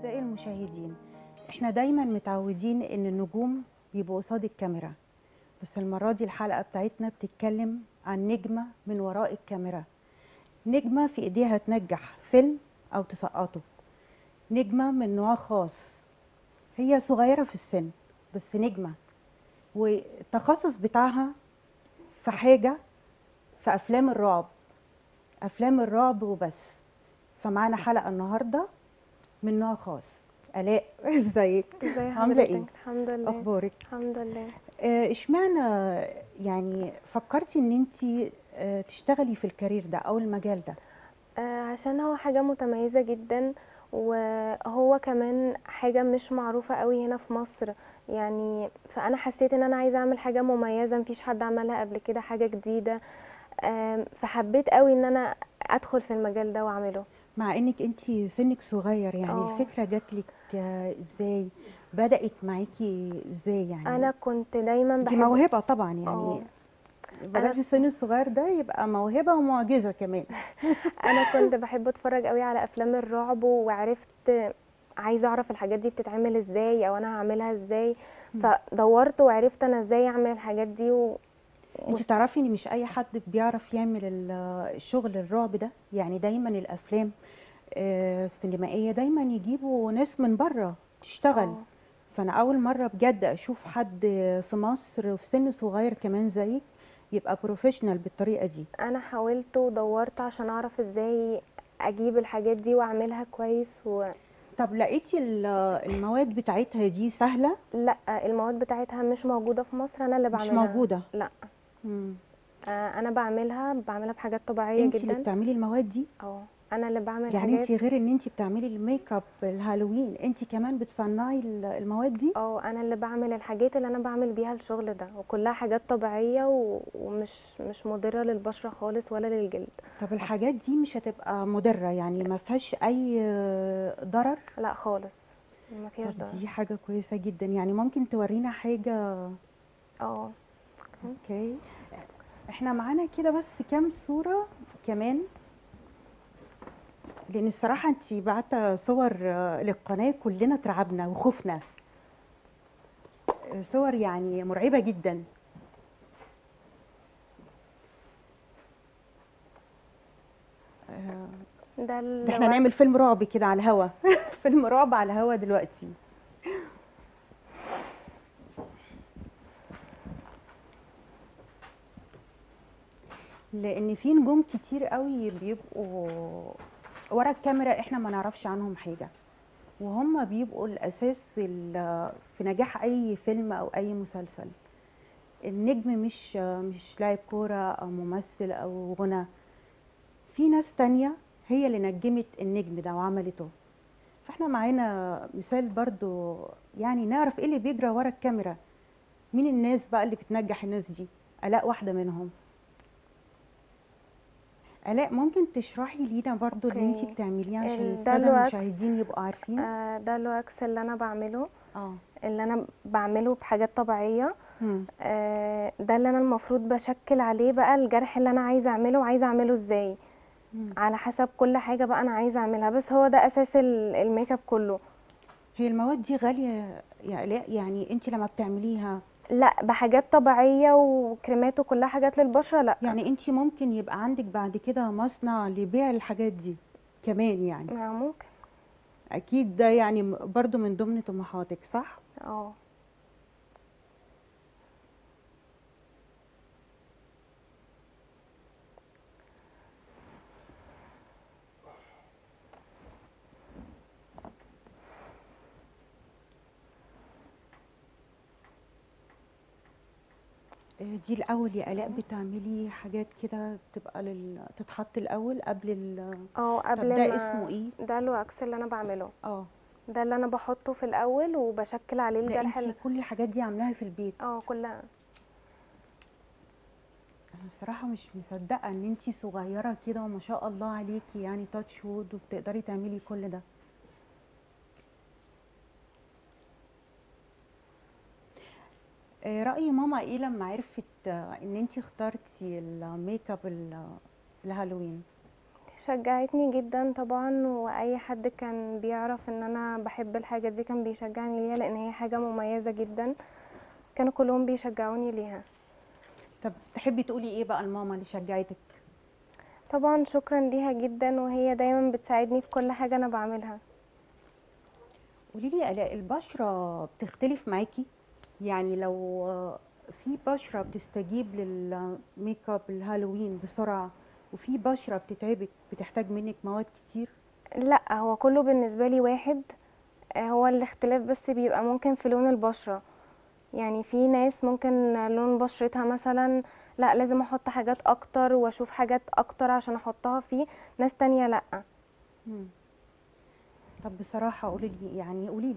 أعزائي المشاهدين، إحنا دايما متعودين إن النجوم بيبقوا قصاد الكاميرا، بس المرة دي الحلقة بتاعتنا بتتكلم عن نجمة من وراء الكاميرا، نجمة في إيديها تنجح فيلم أو تسقطه، نجمة من نوع خاص، هي صغيرة في السن بس نجمة، والتخصص بتاعها في حاجة في أفلام الرعب، أفلام الرعب وبس. فمعنا حلقة النهاردة من نوع خاص. ألاء، ازيك؟ عاملة ايه؟ الحمد لله. أخبارك؟ الحمد لله. اشمعنى يعني فكرتي ان انتي تشتغلي في الكارير ده أو المجال ده؟ عشان هو حاجة متميزة جدا، وهو كمان حاجة مش معروفة قوي هنا في مصر يعني، فأنا حسيت ان أنا عايزة أعمل حاجة مميزة مفيش حد عملها قبل كده، حاجة جديدة، فحبيت قوي ان أنا أدخل في المجال ده وأعمله. مع انك انتي سنك صغير يعني، الفكره جاتلك ازاي؟ بدات معاكي ازاي يعني؟ انا كنت دايما بحب، دي موهبه طبعا يعني، بدات في السن الصغير ده يبقى موهبه ومعجزه كمان. انا كنت بحب اتفرج قوي على افلام الرعب، وعرفت عايزه اعرف الحاجات دي بتتعمل ازاي او انا هعملها ازاي، فدورت وعرفت انا ازاي اعمل الحاجات دي. انت تعرفي ان مش اي حد بيعرف يعمل الشغل الرعب ده يعني، دايما الافلام السينمائيه دايما يجيبوا ناس من بره تشتغل. فانا اول مره بجد اشوف حد في مصر وفي سن صغير كمان زيك يبقى بروفيشنال بالطريقه دي. انا حاولت ودورت عشان اعرف ازاي اجيب الحاجات دي واعملها كويس طب لقيتي المواد بتاعتها دي سهله؟ لا، المواد بتاعتها مش موجوده في مصر، انا اللي بعملها. مش موجوده؟ لا. انا بعملها بحاجات طبيعيه جدا. انت اللي بتعملي المواد دي؟ انا اللي بعمل يعني حاجات. انت غير ان انت بتعملي الميك اب الهالوين، انت كمان بتصنعي المواد دي؟ انا اللي بعمل الحاجات اللي انا بعمل بيها الشغل ده، وكلها حاجات طبيعيه ومش مضره للبشره خالص ولا للجلد. طب الحاجات دي مش هتبقى مضره يعني، ما فيهاش اي ضرر؟ لا خالص، ما فيهاش ضرر. دي حاجه كويسه جدا يعني. ممكن تورينا حاجه؟ اوكي، احنا معانا كده بس كام صوره كمان، لأن الصراحة أنتي بعتة صور للقناة كلنا اترعبنا وخفنا، صور يعني مرعبة جدا. ده احنا نعمل فيلم رعب كده على الهوا. فيلم رعب على الهوا دلوقتي. لأن في نجوم كتير قوي بيبقوا ورا الكاميرا احنا ما نعرفش عنهم حاجه، وهم بيبقوا الاساس في نجاح اي فيلم او اي مسلسل. النجم مش لاعب كوره او ممثل او غنى، في ناس تانية هي اللي نجمت النجم ده وعملته. فاحنا معانا مثال برضو يعني نعرف ايه اللي بيجرى ورا الكاميرا، مين الناس بقى اللي بتنجح الناس دي. الاء واحده منهم. آلاء، ممكن تشرحي لينا برضو اللي انتي بتعمليه عشان الساده المشاهدين يبقوا عارفين؟ ده الواكس اللي انا بعمله، بحاجات طبيعيه. ده اللي انا المفروض بشكل عليه بقى الجرح اللي انا عايزه اعمله، وعايزه اعمله ازاي على حسب كل حاجه بقى انا عايزه اعملها. بس هو ده اساس الميك اب كله. هي المواد دي غاليه يا آلاء يعني انتي لما بتعمليها؟ لا، بحاجات طبيعيه وكريمات وكلها حاجات للبشره. لا يعني انت ممكن يبقى عندك بعد كده مصنع لبيع الحاجات دي كمان يعني؟ ممكن اكيد، ده يعني برضو من ضمن طموحاتك صح؟ دي الاول يا آلاء بتعملي حاجات كده بتبقى تتحط الاول قبل قبل ده اسمه ايه؟ ده الواكس اللي انا بعمله. ده اللي انا بحطه في الاول وبشكل عليه الجرح. انتي كل الحاجات دي عاملاها في البيت؟ كلها. انا الصراحه مش مصدقه ان انتي صغيره كده وما شاء الله عليكي يعني، تاتش وود، وبتقدري تعملي كل ده. رأي ماما ايه لما عرفت ان انتي اخترتي الميك اب الهالوين؟ شجعتني جدا طبعا، واي حد كان بيعرف ان انا بحب الحاجه دي كان بيشجعني ليها، لان هي حاجه مميزه جدا، كانوا كلهم بيشجعوني ليها. طب تحبي تقولي ايه بقى لماما اللي شجعتك؟ طبعا شكرا ليها جدا، وهي دايما بتساعدني في كل حاجه انا بعملها. قولي لي يا آلاء، البشره بتختلف معاكي؟ يعني لو في بشره بتستجيب للميك اب الهالوين بسرعه، وفي بشره بتتعبك بتحتاج منك مواد كتير؟ لا، هو كله بالنسبه لي واحد، هو الاختلاف بس بيبقى ممكن في لون البشره. يعني في ناس ممكن لون بشرتها مثلا لا لازم احط حاجات اكتر واشوف حاجات اكتر عشان احطها فيه، ناس تانية لا. طب بصراحه قولي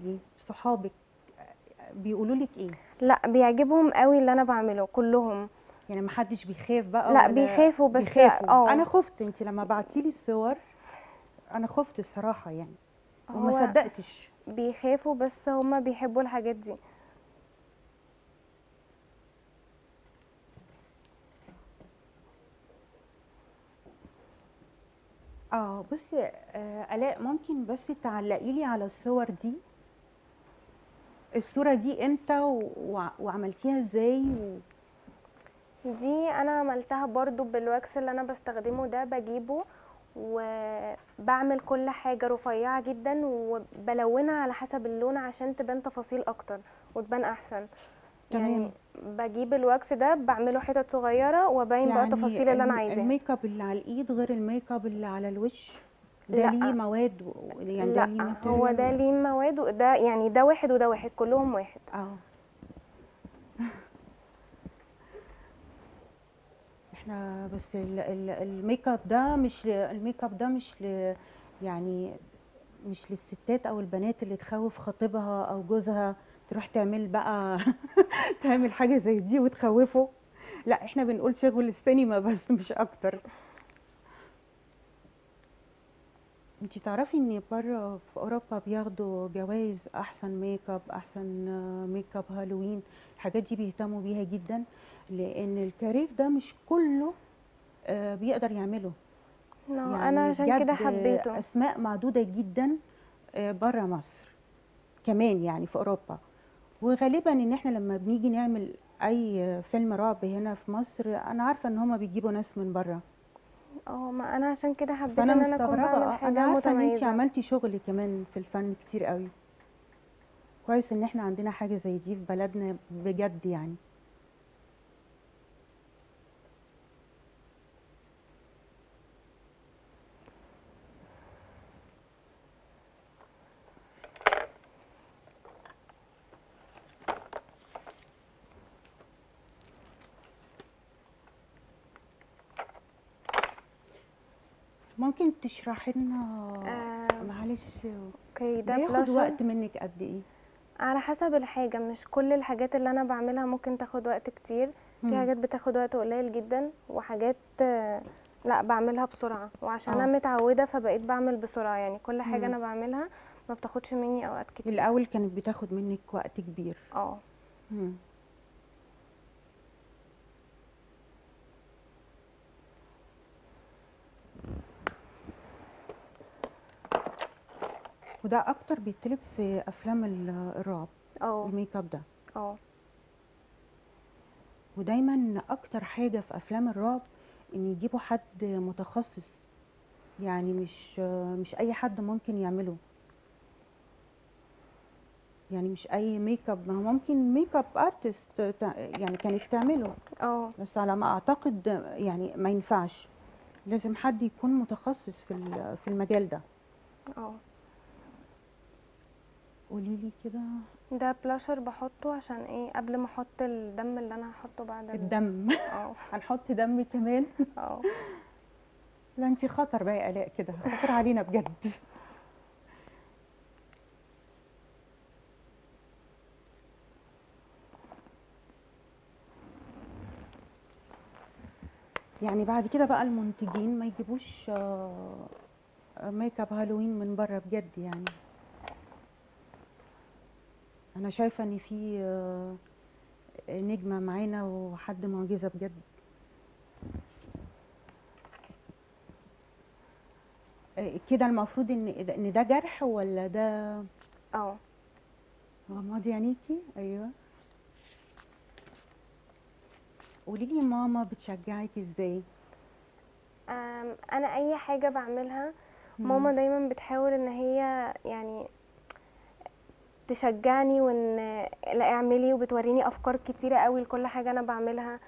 لي صحابك بيقولوا لك ايه؟ لا، بيعجبهم قوي اللي انا بعمله كلهم، يعني ما حدش بيخاف بقى؟ لا، بيخافوا بس. بيخافوا. انا خفت، انت لما بعتي لي الصور انا خفت الصراحه يعني، وما صدقتش. بيخافوا بس هما بيحبوا الحاجات دي. بصي آلاء، ممكن بس تعلقي لي على الصور دي، الصوره دي امتى وعملتيها ازاي؟ دي انا عملتها برضو بالواكس اللي انا بستخدمه ده، بجيبه وبعمل كل حاجه رفيعه جدا وبلونها على حسب اللون عشان تبان تفاصيل اكتر وتبان احسن. تمام. يعني بجيب الواكس ده بعمله حتت صغيره وباين يعني بقى التفاصيل اللي انا عايزاها. الميك اب اللي على الايد غير الميك اب اللي على الوش؟ ده ليه مواد يعني ده ليه ماتيريال؟ هو ده ليه مواد وده يعني ده واحد وده واحد، كلهم واحد. احنا بس الميك اب ده مش يعني مش للستات او البنات اللي تخوف خطيبها او جوزها تروح تعمل بقى تعمل حاجه زي دي وتخوفه، لا احنا بنقول شغل السينما بس مش اكتر. انتي تعرفي ان بره في اوروبا بياخدوا جوائز احسن ميك اب، هالوين، الحاجات دي بيهتموا بيها جدا، لان الكارير ده مش كله بيقدر يعمله. يعني انا عشان كده حبيته. اسماء معدوده جدا بره مصر كمان، يعني في اوروبا، وغالبا ان احنا لما بنيجي نعمل اي فيلم رعب هنا في مصر انا عارفه ان هما بيجيبوا ناس من بره. ما انا عشان كده حبيت ان انا اكون بعمل حاجه متميزه. انا عارفه ان انت عملتي شغل كمان في الفن كتير قوي، كويس ان احنا عندنا حاجه زي دي في بلدنا بجد يعني. ممكن تشرحي لنا معلش ده بياخد وقت منك قد ايه؟ على حسب الحاجه، مش كل الحاجات اللي انا بعملها ممكن تاخد وقت كتير، في حاجات بتاخد وقت قليل جدا، وحاجات لا بعملها بسرعه، وعشان انا متعوده فبقيت بعمل بسرعه، يعني كل حاجه انا بعملها ما بتاخدش مني اوقات كتير. الاول كانت بتاخد منك وقت كبير. وده اكتر بيتطلب في افلام الرعب، الميك اب ده. ودايما اكتر حاجه في افلام الرعب ان يجيبوا حد متخصص، يعني مش اي حد ممكن يعمله، يعني مش اي ميك اب، ما هو ممكن ميك اب ارتست يعني كانت تعمله، بس على ما اعتقد يعني ما ينفعش، لازم حد يكون متخصص في المجال ده. قوليلي كده، ده بلاشر بحطه عشان ايه؟ قبل ما احط الدم اللي انا هحطه بعد الدم. هنحط دم كمان. لا انتي خطر بقى يا آلاء، كده خطر علينا بجد. يعني بعد كده بقى المنتجين ما يجيبوش ميك اب هالوين من بره بجد، يعني أنا شايفة إن في نجمة معانا وحد معجزة بجد. كده المفروض ان ده جرح ولا ده غمضي عينيكي؟ ايوه. قولي لي ماما بتشجعك ازاي؟ انا اي حاجه بعملها ماما دايما بتحاول ان هي يعني تشجعني وان لا اعملي، وبتوريني افكار كتيره قوي لكل حاجه انا بعملها،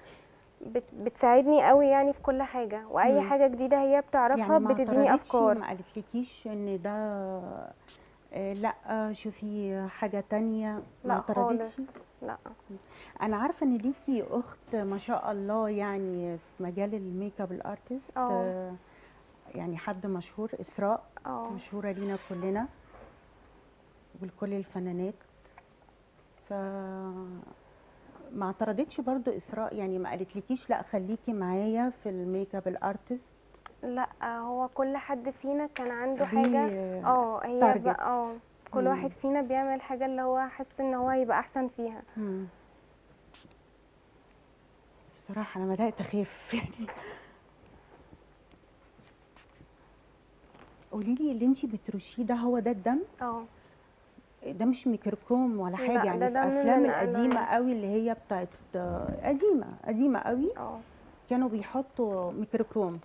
بتساعدني قوي يعني في كل حاجه، واي حاجه جديده هي بتعرفها يعني بتديني افكار. ما قالتلكيش ان ده لا شوفي حاجه تانية؟ ما اعترضتش؟ لا. انا عارفه ان ليكي اخت ما شاء الله يعني في مجال الميك اب الارتست، يعني حد مشهور، اسراء مشهوره لينا كلنا ولكل الفنانات. فما اعترضتش برضو اسراء؟ يعني ما قالتلكيش لا خليكي معايا في الميك اب الارتست؟ لا، هو كل حد فينا كان عنده حاجه هي بقى كل واحد فينا بيعمل حاجه اللي هو حس ان هو هيبقى احسن فيها. بصراحه انا بدات اخاف يعني. قولي لي اللي انت بترشيه ده هو ده الدم؟ ده مش ميكروكوم ولا حاجه يعني؟ في افلام القديمه قوي اللي هي بتاعت قديمه قوي كانوا بيحطوا ميكروكوم.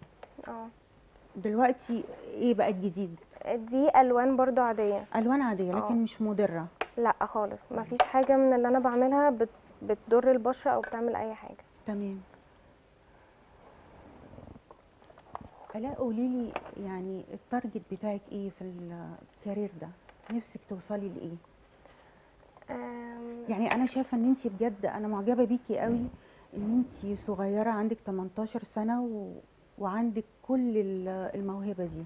دلوقتي ايه بقى الجديد؟ دي الوان برضو عاديه. الوان عاديه لكن مش مضره؟ لا خالص، مفيش حاجه من اللي انا بعملها بتضر البشره او بتعمل اي حاجه. تمام. ألاء قولي لي يعني التارجت بتاعك ايه في الكارير ده؟ نفسك توصلي لايه؟ يعني انا شايفه ان انت بجد انا معجبه بيكي قوي، ان انت صغيره عندك 18 سنه وعندك كل الموهبه دي،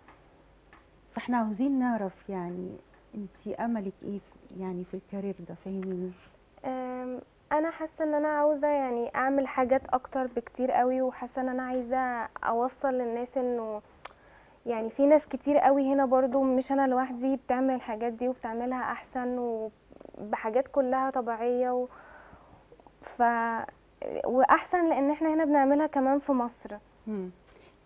فاحنا عاوزين نعرف يعني انت املك ايه يعني في الكارير ده؟ فهميني. انا حاسه ان انا عاوزه يعني اعمل حاجات اكتر بكتير قوي، وحاسه ان انا عايزه اوصل للناس انه يعني في ناس كتير قوي هنا برضو مش انا لوحدي بتعمل الحاجات دي وبتعملها احسن وبحاجات كلها طبيعيه واحسن، لان احنا هنا بنعملها كمان في مصر.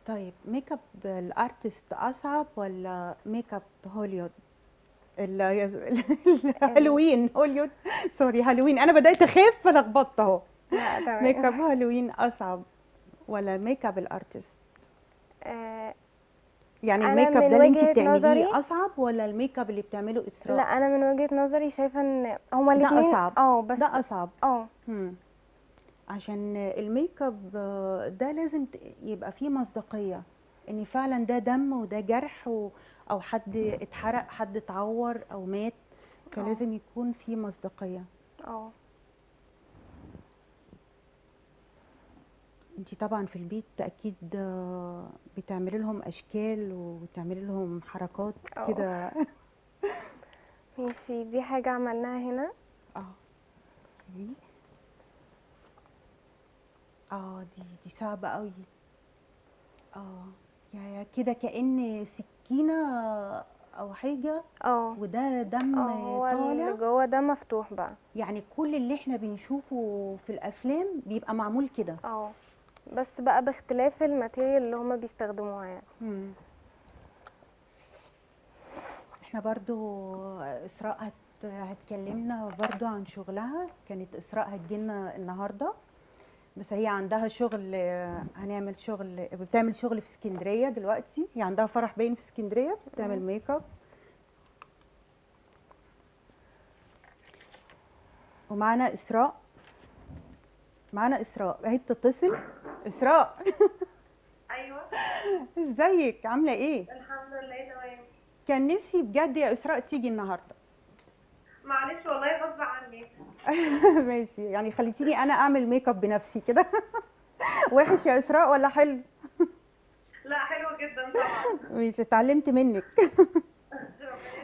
طيب ميك اب الارتست اصعب ولا ميك اب هوليود؟ هالوين هوليود، سوري هالوين، انا بدات اخاف فلخبطت اهو. ميك اب هالوين اصعب ولا ميك اب الارتست؟ يعني الميك اب ده اللي انت بتعمليه اصعب ولا الميك اب اللي بتعمله اسراء؟ لا انا من وجهه نظري شايفه ان هما الاثنين ده اصعب. بس ده اصعب عشان الميك اب ده لازم يبقى فيه مصداقيه، ان فعلا ده دم وده جرح او حد اتحرق، حد اتعور او مات، فلازم يكون فيه مصداقيه. انتي طبعا في البيت اكيد بتعملي لهم اشكال وبتعملي لهم حركات كده. ماشي، دي حاجه عملناها هنا. دي صعبه قوي. يعني كده كأن سكينه او حاجه، وده دم طالع جوه، ده مفتوح بقى. يعني كل اللي احنا بنشوفه في الافلام بيبقى معمول كده، بس بقى باختلاف الماتيريال اللي هما بيستخدموها يعني. احنا برضو اسراء هتكلمنا برضو عن شغلها، كانت اسراء هتجيلنا النهارده بس هي عندها شغل، بتعمل شغل في اسكندريه دلوقتي، هي عندها فرح باين في اسكندريه، بتعمل ميك اب. ومعانا اسراء، هي بتتصل. اسراء ايوه ازيك، عامله ايه؟ الحمد لله تمام. كان نفسي بجد يا اسراء تيجي النهارده. معلش والله غصب عني. ماشي، يعني خليتيني انا اعمل ميك اب بنفسي كده. وحش يا اسراء ولا حلو؟ لا حلو جدا طبعا. ماشي، اتعلمت منك.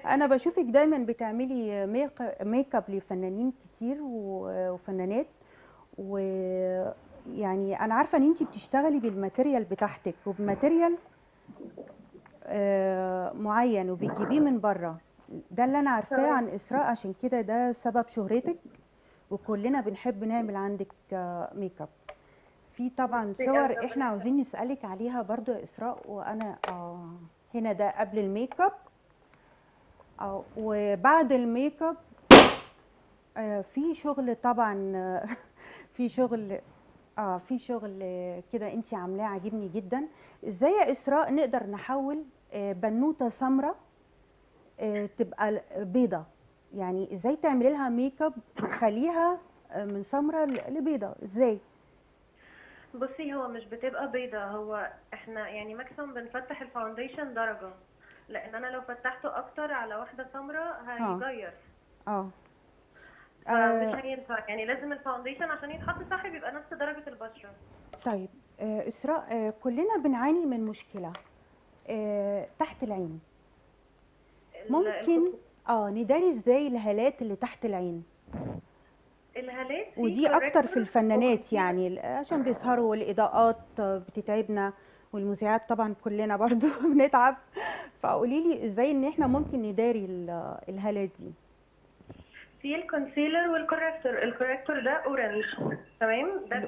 انا بشوفك دايما بتعملي ميك اب لفنانين كتير وفنانات، ويعني انا عارفه ان انت بتشتغلي بالماتيريال بتاعتك وبماتيريال معين وبتجيبيه من بره، ده اللي انا عارفاه عن اسراء، عشان كده ده سبب شهرتك وكلنا بنحب نعمل عندك ميك اب. في طبعا صور احنا عاوزين نسالك عليها برضو يا اسراء، وانا هنا ده قبل الميك اب، وبعد الميك اب في شغل طبعا، في شغل في شغل كده انت عاملاه عاجبني جدا. ازاي يا اسراء نقدر نحول بنوته سمراء تبقى بيضه؟ يعني ازاي تعملي لها ميك اب وتخليها من سمراء لبيضه ازاي؟ بصي، هو مش بتبقى بيضه، هو احنا يعني ماكسيموم بنفتح الفاونديشن درجه، لان انا لو فتحته اكتر على واحده سمراء هيغير مش هينفع، يعني لازم الفاونديشن عشان يتحط صح بيبقى نفس درجه البشره. طيب اسراء، كلنا بنعاني من مشكله تحت العين، ممكن نداري ازاي الهالات اللي تحت العين؟ الهالات ودي اكتر في الفنانات، يعني عشان بيسهروا والاضاءات بتتعبنا، والمذيعات طبعا كلنا برضو بنتعب، فقولي لي ازاي ان احنا ممكن نداري الهالات دي؟ في الكونسيلر والكوركتور، الكوركتور ده اورنج، تمام، ده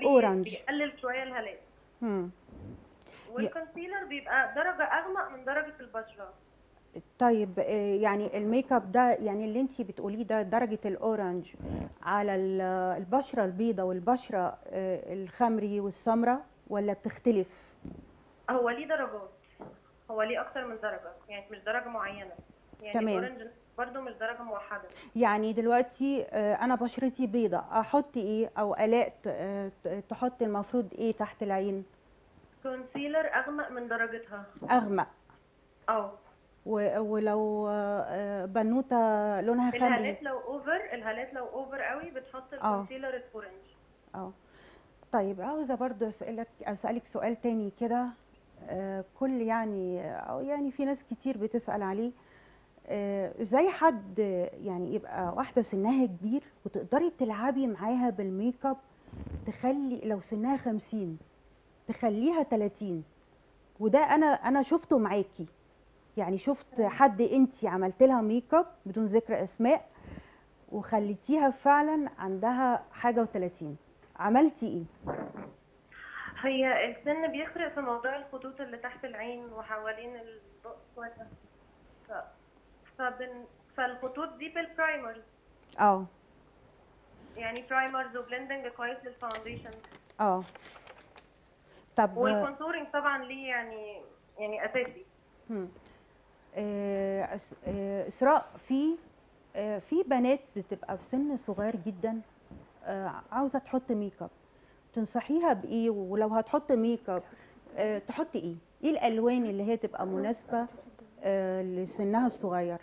بيقلل شويه الهالات، والكونسيلر بيبقى درجه اغمق من درجه البشره. طيب يعني الميك اب ده، يعني اللي انت بتقوليه ده درجه الاورنج على البشره البيضاء والبشره الخمري والسمراء، ولا بتختلف؟ هو ليه درجات، هو ليه اكتر من درجه، يعني مش درجه معينه، يعني الاورنج برضه مش درجه موحده. يعني دلوقتي انا بشرتي بيضاء، احط ايه؟ او الاء تحط المفروض ايه تحت العين؟ كونسيلر اغمق من درجتها، اغمق ولو بنوته لونها خمري، الهالات لو اوفر، الهالات لو اوفر قوي بتحط الكونسيلر الاورنج. طيب عاوزه برضه اسالك سؤال تاني كده، كل يعني او يعني في ناس كتير بتسال عليه، ازاي حد يعني يبقى واحده سنها كبير وتقدري تلعبي معاها بالميك اب، تخلي لو سنها 50 تخليها 30؟ وده انا شفته معاكي، يعني شفت حد انت عملت لها ميك اب بدون ذكر اسماء وخليتيها فعلا عندها حاجه و30. عملتي ايه؟ هي السن بيفرق في موضوع الخطوط اللي تحت العين وحوالين البؤس، فالخطوط دي بالبرايمرز، يعني برايمرز وبلندنج كويس للفاونديشن، طب والكونتورنج طبعا ليه يعني اساسي. اسراء، في بنات بتبقى في سن صغير جدا عاوزه تحط ميك اب، تنصحيها بايه؟ ولو هتحط ميك اب تحطي ايه الالوان اللي هي تبقى مناسبه لسنها الصغير؟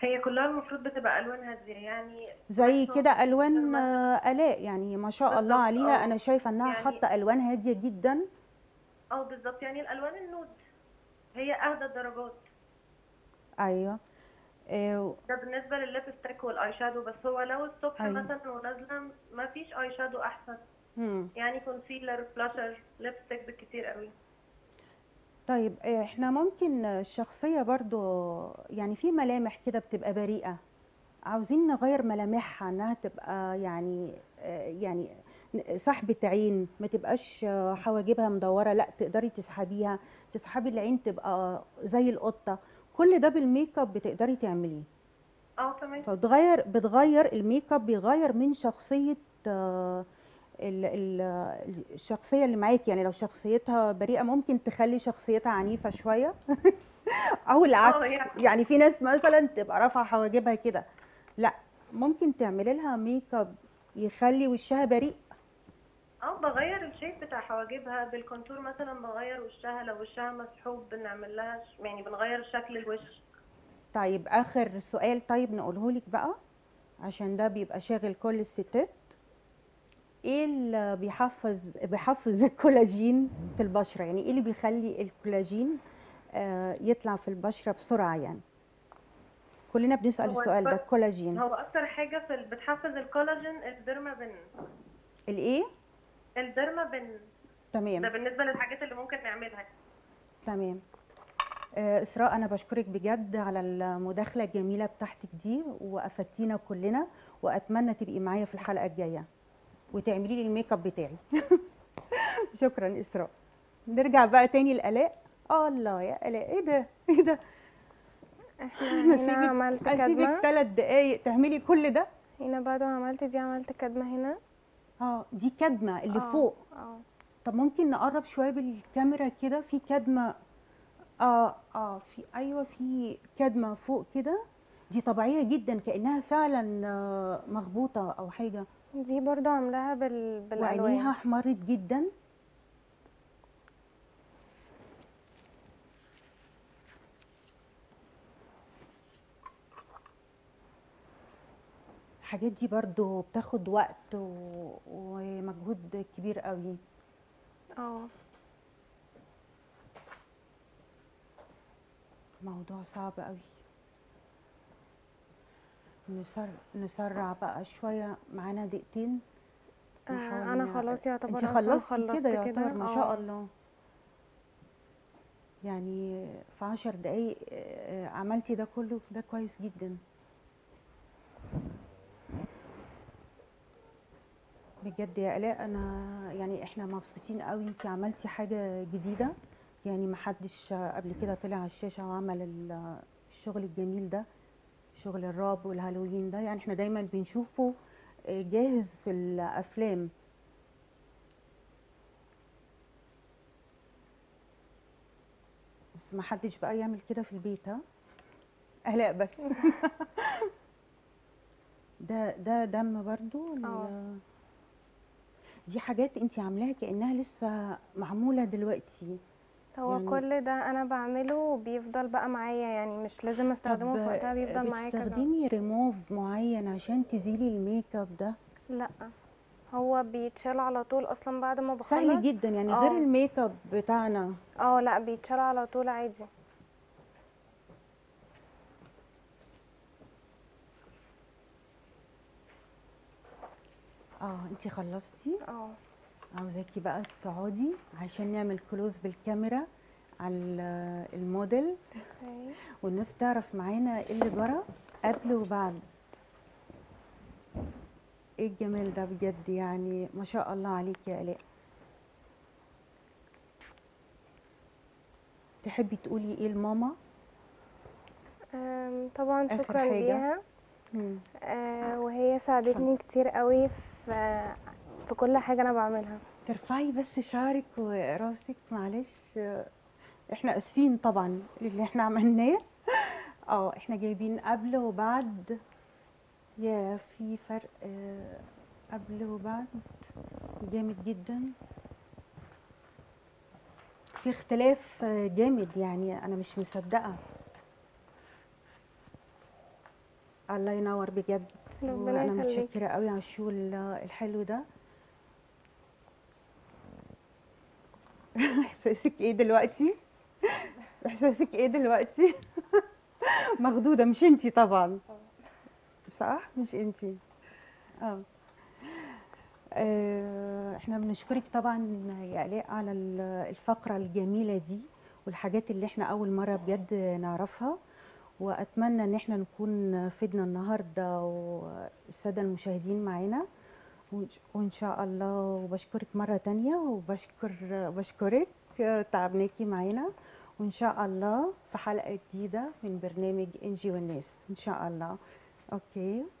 هي كلها المفروض بتبقى الوان هاديه، يعني زي كده الوان الاء، يعني ما شاء الله عليها، انا شايفه انها يعني حاطه الوان هاديه جدا. بالظبط، يعني الالوان النود هي اهدى الدرجات. ايوه، ده بالنسبه للليبستيك والاي شادو، بس هو لو الصبح مثلا ونازله ما فيش اي شادو احسن، يعني كونسيلر، بلاشر، ليبستيك بالكتير قوي. طيب احنا ممكن الشخصيه برضو يعني في ملامح كده بتبقى بريئه، عاوزين نغير ملامحها انها تبقى يعني سحبه عين، ما تبقاش حواجبها مدوره، لا تقدري تسحبيها، تسحبي العين تبقى زي القطه. كل ده بالميك اب بتقدري تعمليه. تمام. فبتغير، الميك اب بيغير من شخصيه الشخصيه اللي معاكي، يعني لو شخصيتها بريئه ممكن تخلي شخصيتها عنيفه شويه او العكس، يعني في ناس مثلا تبقى رافعه حواجبها كده، لا ممكن تعملي لها ميك اب يخلي وشها بريء. بغير الشيب بتاع حواجبها بالكونتور مثلا، بغير وشها، لو وشها مسحوب بنعمل لها يعني بنغير شكل الوش. طيب اخر سؤال طيب نقوله لك بقى، عشان ده بيبقى شاغل كل الستات، ايه اللي بيحفز الكولاجين في البشره؟ يعني ايه اللي بيخلي الكولاجين يطلع في البشره بسرعه؟ يعني كلنا بنسال السؤال ده. الكولاجين هو اكتر حاجه بتحفز الكولاجين الديرمابين. الايه؟ الديرمابين. تمام، ده بالنسبه للحاجات اللي ممكن نعملها. تمام. اسراء، انا بشكرك بجد على المداخله الجميله بتاعتك دي، وافدتينا كلنا، واتمنى تبقي معايا في الحلقه الجايه وتعملي لي الميك اب بتاعي. شكرا اسراء. نرجع بقى تاني لالاء الله يا الاء، ايه ده؟ ايه ده؟ احنا هنا عملت كدمه، هسيبك 3 دقايق تهملي كل ده. هنا برضه عملت دي، عملت كدمه هنا. دي كدمه اللي فوق. طب ممكن نقرب شويه بالكاميرا كده؟ في كدمه. في، ايوه، في كدمه فوق كده، دي طبيعيه جدا كانها فعلا مخبوطه او حاجه. دي برضه عاملاها بالالوان، وعينيها احمرت جدا. الحاجات دي برضو بتاخد وقت ومجهود كبير قوي. موضوع صعب قوي. نسرع بقى شويه، معانا دقيقتين. انا خلاص يعتبر، انت خلصتي كده يعتبر ما شاء الله. يعني في 10 دقايق عملتي ده كله، ده كويس جدا بجد يا الاء. انا يعني احنا مبسوطين قوي، انت عملتي حاجه جديده، يعني ما حدش قبل كده طلع على الشاشه وعمل الشغل الجميل ده، شغل الرعب والهالوين ده. يعني احنا دايما بنشوفه جاهز في الافلام. بس ما حدش بقى يعمل كده في البيت. الاء بس. ده دم برضو. دي حاجات انتي عاملاها كأنها لسه معمولة دلوقتي. هو يعني كل ده انا بعمله وبيفضل بقى معايا، يعني مش لازم استخدمه في وقتها، بيفضل معايا كده. بتستخدمي ريموف معين عشان تزيلي الميك اب ده؟ لا، هو بيتشال على طول اصلا بعد ما بخلص. سهل جدا يعني، غير الميك اب بتاعنا. لا، بيتشال على طول عادي. انتي خلصتي؟ عاوزاكي بقى تقعدي عشان نعمل كلوز بالكاميرا على الموديل والناس تعرف معانا ايه اللي جرى قبل وبعد. ايه الجمال ده بجد، يعني ما شاء الله عليكي يا الاء. تحبي تقولي ايه لماما؟ طبعا شكرا ليها، وهي ساعدتني كتير قوي في كل حاجه انا بعملها. ترفعي بس شعرك وراسك، معلش احنا قاسيين طبعا اللي احنا عملناه. احنا جايبين قبل وبعد، يا في فرق قبل وبعد جامد جدا، في اختلاف جامد، يعني انا مش مصدقه. الله ينور بجد، وانا متشكره قوي على الشو الحلو ده. احساسك ايه دلوقتي؟ احساسك ايه دلوقتي؟ مخضوضه، مش انتي طبعا، صح؟ مش انتي. احنا بنشكرك طبعا يا الاء على الفقره الجميله دي والحاجات اللي احنا اول مره بجد نعرفها، واتمنى ان احنا نكون فدنا النهارده والساده المشاهدين معانا، وان شاء الله. وبشكرك مره تانيه، وبشكرك تعبناكي معانا، وان شاء الله في حلقه جديده من برنامج إنجي والناس ان شاء الله. اوكي.